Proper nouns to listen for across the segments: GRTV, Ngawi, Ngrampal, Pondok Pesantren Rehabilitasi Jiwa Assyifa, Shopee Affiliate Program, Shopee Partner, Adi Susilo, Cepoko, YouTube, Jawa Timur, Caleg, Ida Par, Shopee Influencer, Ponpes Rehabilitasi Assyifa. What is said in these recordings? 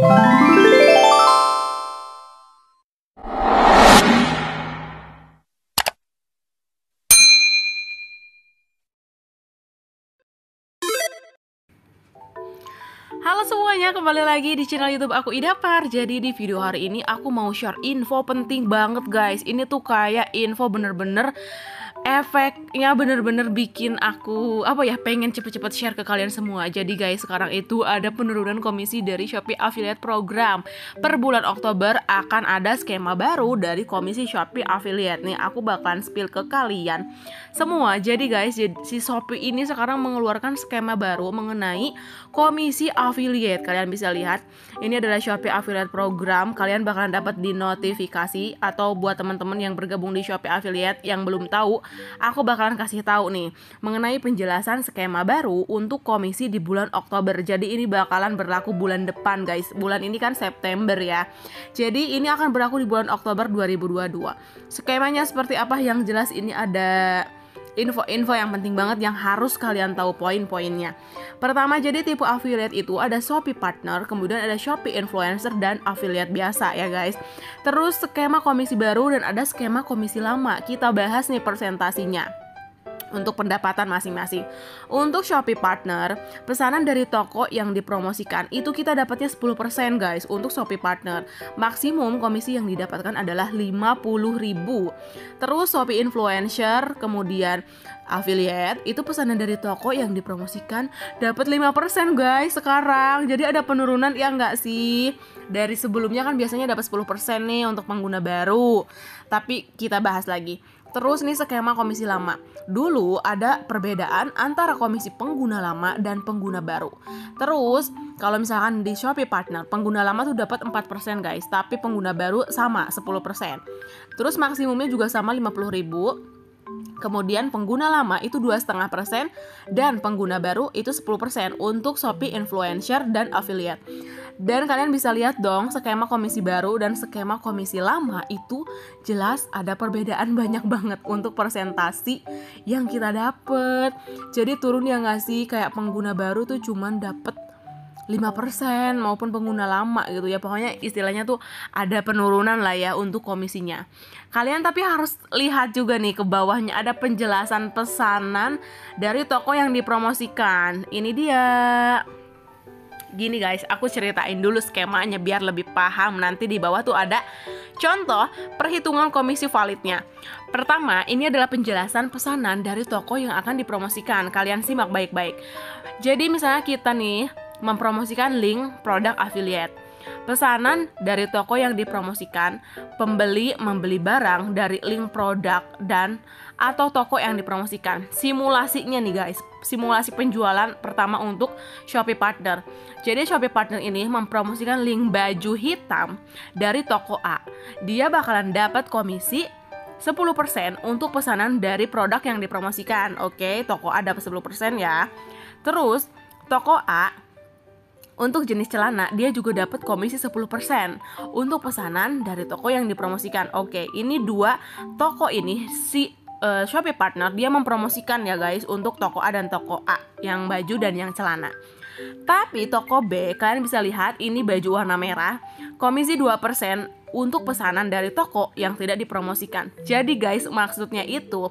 Halo semuanya, kembali lagi di channel YouTube aku, Ida Par. Jadi di video hari ini aku mau share info penting banget guys. Ini tuh kayak info bener-bener efeknya bener-bener bikin aku pengen cepet-cepet share ke kalian semua. Jadi guys, sekarang itu ada penurunan komisi dari Shopee Affiliate Program. Per bulan Oktober akan ada skema baru dari komisi Shopee Affiliate. Nih aku bakalan spill ke kalian semua. Jadi guys, si Shopee ini sekarang mengeluarkan skema baru mengenai komisi affiliate. Kalian bisa lihat, ini adalah Shopee Affiliate Program. Kalian bakalan dapat di notifikasi, atau buat teman-teman yang bergabung di Shopee Affiliate yang belum tahu, aku bakalan kasih tahu nih mengenai penjelasan skema baru untuk komisi di bulan Oktober. Jadi ini bakalan berlaku bulan depan guys. Bulan ini kan September ya. Jadi ini akan berlaku di bulan Oktober 2022. Skemanya seperti apa? Yang jelas ini ada info-info yang penting banget yang harus kalian tahu poin-poinnya. Pertama, jadi tipe affiliate itu ada Shopee Partner, kemudian ada Shopee Influencer dan affiliate biasa ya guys. Terus skema komisi baru dan ada skema komisi lama. Kita bahas nih persentasinya untuk pendapatan masing-masing. Untuk Shopee Partner, pesanan dari toko yang dipromosikan itu kita dapatnya 10% guys untuk Shopee Partner. Maksimum komisi yang didapatkan adalah 50.000. Terus Shopee Influencer, kemudian affiliate, itu pesanan dari toko yang dipromosikan dapat 5% guys sekarang. Jadi ada penurunan ya nggak sih? Dari sebelumnya kan biasanya dapat 10% nih untuk pengguna baru. Tapi kita bahas lagi. Terus nih skema komisi lama. Dulu ada perbedaan antara komisi pengguna lama dan pengguna baru. Terus kalau misalkan di Shopee Partner, pengguna lama tuh dapat 4% guys, tapi pengguna baru sama 10%. Terus maksimumnya juga sama 50.000. Kemudian pengguna lama itu 2,5% dan pengguna baru itu 10% untuk Shopee Influencer dan affiliate. Dan kalian bisa lihat dong, skema komisi baru dan skema komisi lama itu jelas ada perbedaan banyak banget untuk persentasi yang kita dapet. Jadi turun ya nggak sih, kayak pengguna baru tuh cuman dapet 5% maupun pengguna lama gitu ya. Pokoknya istilahnya tuh ada penurunan lah ya untuk komisinya. Kalian tapi harus lihat juga nih ke bawahnya, ada penjelasan pesanan dari toko yang dipromosikan. Ini dia. Gini guys, aku ceritain dulu skemanya biar lebih paham. Nanti di bawah tuh ada contoh perhitungan komisi validnya. Pertama, ini adalah penjelasan pesanan dari toko yang akan dipromosikan. Kalian simak baik-baik. Jadi misalnya kita nih mempromosikan link produk affiliate. Pesanan dari toko yang dipromosikan, pembeli membeli barang dari link produk dan atau toko yang dipromosikan. Simulasinya nih guys, simulasi penjualan pertama untuk Shopee Partner. Jadi Shopee Partner ini mempromosikan link baju hitam dari toko A. Dia bakalan dapat komisi 10% untuk pesanan dari produk yang dipromosikan. Oke, toko A dapat 10% ya. Terus toko A untuk jenis celana, dia juga dapat komisi 10% untuk pesanan dari toko yang dipromosikan. Oke, ini dua toko ini, si Shopee Partner, dia mempromosikan ya guys untuk toko A dan toko A, yang baju dan yang celana. Tapi toko B, kalian bisa lihat ini baju warna merah, komisi 2% untuk pesanan dari toko yang tidak dipromosikan. Jadi guys, maksudnya itu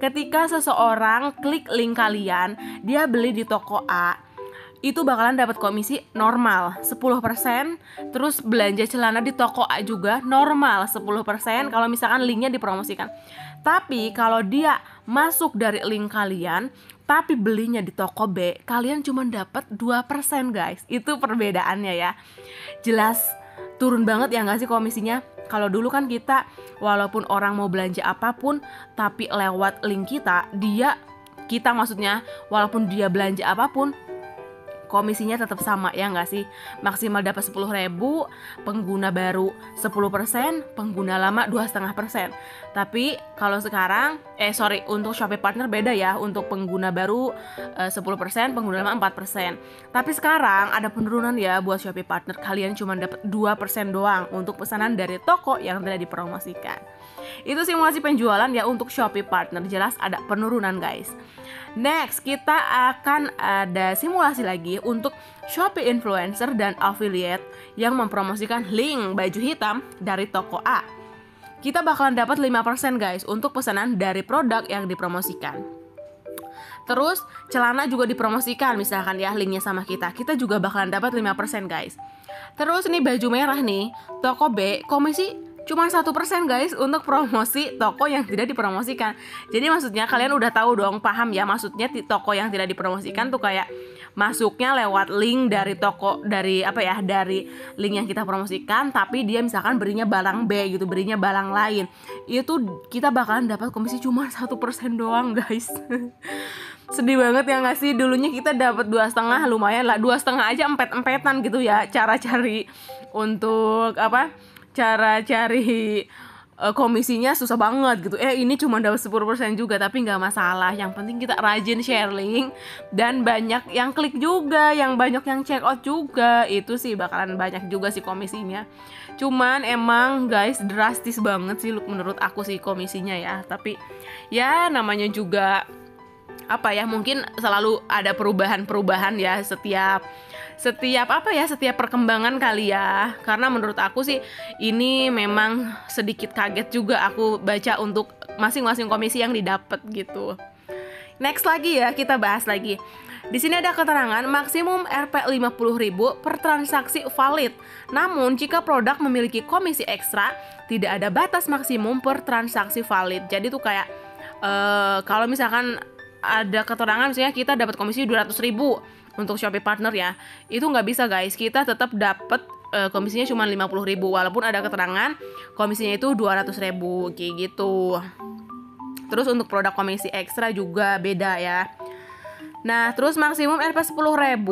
ketika seseorang klik link kalian, dia beli di toko A, itu bakalan dapat komisi normal 10%. Terus belanja celana di toko A juga normal 10% kalau misalkan linknya dipromosikan. Tapi kalau dia masuk dari link kalian tapi belinya di toko B, kalian cuma dapat 2% guys. Itu perbedaannya ya. Jelas turun banget ya nggak sih komisinya? Kalau dulu kan kita walaupun orang mau belanja apapun tapi lewat link kita, kita maksudnya walaupun dia belanja apapun, komisinya tetap sama ya nggak sih? Maksimal dapat 10.000, pengguna baru 10%, pengguna lama 2,5%. Tapi kalau sekarang, untuk Shopee Partner beda ya. Untuk pengguna baru 10%, pengguna lama 4%. Tapi sekarang ada penurunan ya buat Shopee Partner. Kalian cuma dapat 2% doang untuk pesanan dari toko yang tidak dipromosikan. Itu simulasi penjualan ya untuk Shopee Partner. Jelas ada penurunan guys. Next, kita akan ada simulasi lagi memilih untuk Shopee Influencer dan Affiliate yang mempromosikan link baju hitam dari toko A. Kita bakalan dapat 5% guys untuk pesanan dari produk yang dipromosikan. Terus celana juga dipromosikan, misalkan ya linknya sama kita, kita juga bakalan dapat 5% guys. Terus ini baju merah nih, toko B komisi cuma 1% guys untuk promosi toko yang tidak dipromosikan. Jadi maksudnya kalian udah tahu dong, paham ya, maksudnya toko yang tidak dipromosikan tuh kayak masuknya lewat link dari toko, dari link yang kita promosikan, tapi dia misalkan berinya barang B gitu, berinya barang lain, itu kita bakalan dapat komisi cuma 1% doang guys. Sedih banget ya nggak sih, dulunya kita dapat 2,5, lumayan lah, 2,5 aja empet-empetan gitu ya cara cari untuk cara cari komisinya susah banget gitu. Ini cuma dapat 10% juga, tapi nggak masalah, yang penting kita rajin share link dan banyak yang klik juga, yang banyak yang check out juga, itu sih bakalan banyak juga sih komisinya. Cuman emang guys drastis banget sih menurut aku sih komisinya ya, tapi ya namanya juga mungkin selalu ada perubahan-perubahan ya setiap perkembangan kali ya. Karena menurut aku sih ini memang sedikit kaget juga aku baca untuk masing-masing komisi yang didapat gitu. Next lagi ya, kita bahas lagi. Di sini ada keterangan maksimum Rp 50.000 per transaksi valid. Namun jika produk memiliki komisi ekstra, tidak ada batas maksimum per transaksi valid. Jadi tuh kayak kalau misalkan ada keterangan misalnya kita dapat komisi 200.000 untuk Shopee Partner ya, itu nggak bisa guys, kita tetap dapat komisinya cuma 50.000 walaupun ada keterangan komisinya itu 200.000 kayak gitu. Terus untuk produk komisi ekstra juga beda ya. Nah terus maksimum Rp 10.000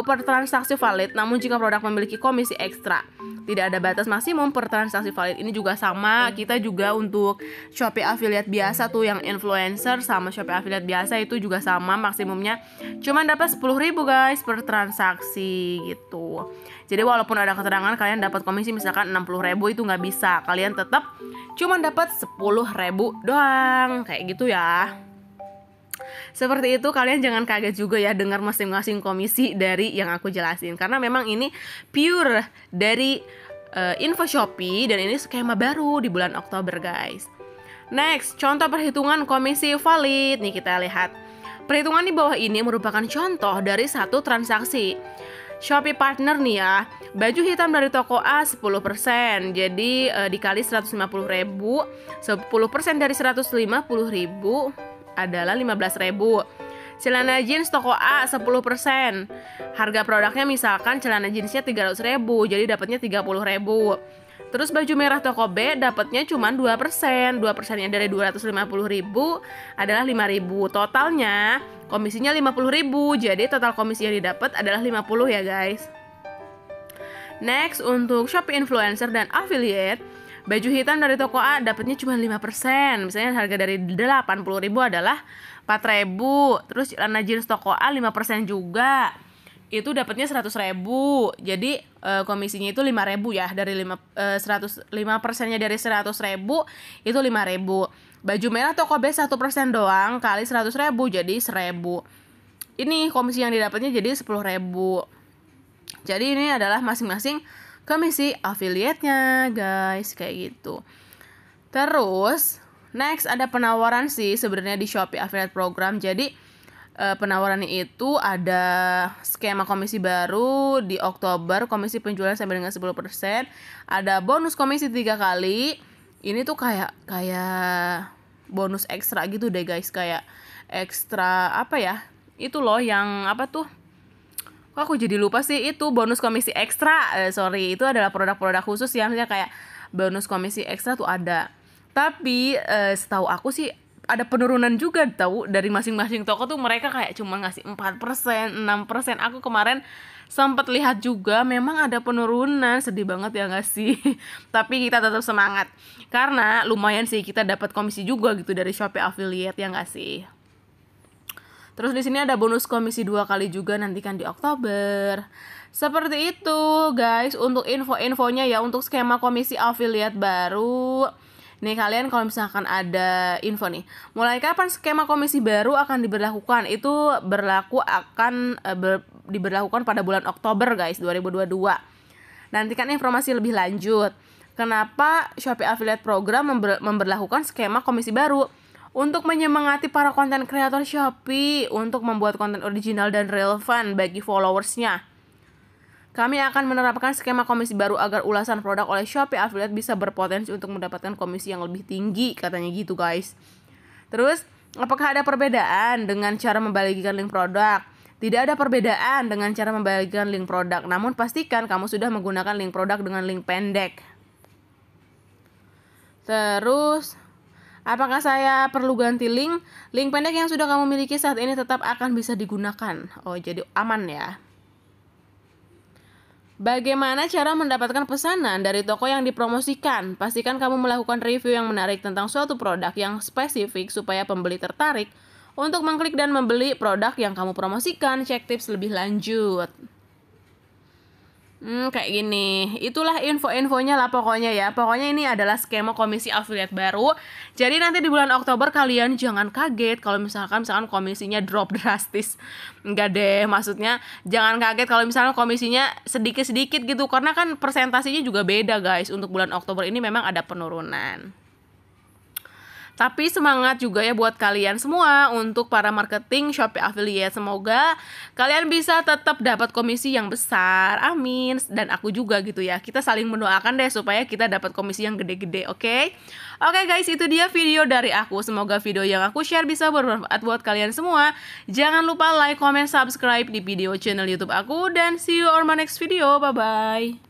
per transaksi valid, namun jika produk memiliki komisi ekstra, tidak ada batas maksimum per transaksi valid. Ini juga sama, kita juga untuk Shopee Affiliate biasa tuh, yang influencer sama Shopee Affiliate biasa itu juga sama, maksimumnya cuma dapat 10.000 guys per transaksi gitu. Jadi walaupun ada keterangan kalian dapat komisi misalkan 60.000, itu nggak bisa, kalian tetap cuma dapat 10.000 doang kayak gitu ya. Seperti itu, kalian jangan kaget juga ya dengar masing-masing komisi dari yang aku jelasin, karena memang ini pure dari info Shopee dan ini skema baru di bulan Oktober guys. Next, contoh perhitungan komisi valid nih, kita lihat. Perhitungan di bawah ini merupakan contoh dari satu transaksi Shopee Partner nih ya. Baju hitam dari toko A 10%, jadi dikali 150.000, 10% dari 150.000 adalah 15.000. Celana jeans toko A 10%, harga produknya misalkan celana jeansnya 300.000, jadi dapatnya 30.000. Terus baju merah toko B dapatnya cuma 2%, 2%-nya dari 250.000 adalah 5.000. Totalnya komisinya 50.000, jadi total komisi yang didapat adalah 50 ya guys. Next, untuk Shopee Influencer dan Affiliate, baju hitam dari toko A dapatnya cuma 5%, misalnya harga dari 80.000 adalah 4.000. Terus celana jeans toko A 5% juga, itu dapatnya 100.000. Jadi komisinya itu 5.000 ya, dari 5%-nya dari 100.000 itu 5.000. Baju merah toko B 1% doang, kali 100.000 jadi 1.000. Ini komisi yang didapatnya jadi 10.000. Jadi ini adalah masing-masing komisi affiliate-nya guys, kayak gitu. Terus next ada penawaran sih sebenarnya di Shopee Affiliate Program. Jadi penawarannya itu ada skema komisi baru di Oktober, komisi penjualan sampai dengan 10%, ada bonus komisi 3 kali. Ini tuh kayak bonus ekstra gitu deh guys, kayak ekstra itu loh yang kok aku jadi lupa sih, itu bonus komisi ekstra. Sorry, itu adalah produk-produk khusus ya, misalnya kayak bonus komisi ekstra tuh ada. Tapi setahu aku sih ada penurunan juga tahu dari masing-masing toko tuh, mereka kayak cuma ngasih 4%, 6%. Aku kemarin sempat lihat juga memang ada penurunan, sedih banget ya nggak sih? Tapi kita tetap semangat karena lumayan sih kita dapat komisi juga gitu dari Shopee Affiliate ya nggak sih? Terus di sini ada bonus komisi 2 kali juga, nantikan di Oktober. Seperti itu guys untuk info-infonya ya, untuk skema komisi affiliate baru. Nih kalian kalau misalkan ada info nih, mulai kapan skema komisi baru akan diberlakukan? Itu berlaku akan diberlakukan pada bulan Oktober guys 2022. Nantikan informasi lebih lanjut. Kenapa Shopee Affiliate Program memberlakukan skema komisi baru? Untuk menyemangati para konten kreator Shopee untuk membuat konten original dan relevan bagi followersnya. Kami akan menerapkan skema komisi baru agar ulasan produk oleh Shopee Affiliate bisa berpotensi untuk mendapatkan komisi yang lebih tinggi, katanya gitu guys. Terus, apakah ada perbedaan dengan cara membagikan link produk? Tidak ada perbedaan dengan cara membagikan link produk, namun pastikan kamu sudah menggunakan link produk dengan link pendek. Terus, apakah saya perlu ganti link? Link pendek yang sudah kamu miliki saat ini tetap akan bisa digunakan. Oh, jadi aman ya. Bagaimana cara mendapatkan pesanan dari toko yang dipromosikan? Pastikan kamu melakukan review yang menarik tentang suatu produk yang spesifik supaya pembeli tertarik untuk mengklik dan membeli produk yang kamu promosikan. Cek tips lebih lanjut. Kayak gini, itulah info-infonya lah pokoknya ya. Pokoknya ini adalah skema komisi affiliate baru. Jadi nanti di bulan Oktober kalian jangan kaget kalau misalkan komisinya drop drastis. Enggak deh, maksudnya jangan kaget kalau misalkan komisinya sedikit-sedikit gitu. Karena kan persentasenya juga beda guys. Untuk bulan Oktober ini memang ada penurunan. Tapi semangat juga ya buat kalian semua untuk para marketing Shopee Affiliate. Semoga kalian bisa tetap dapat komisi yang besar. Amin. Dan aku juga gitu ya. Kita saling mendoakan deh supaya kita dapat komisi yang gede-gede, oke? Oke guys, itu dia video dari aku. Semoga video yang aku share bisa bermanfaat buat kalian semua. Jangan lupa like, comment, subscribe di video channel YouTube aku. Dan see you on my next video. Bye-bye.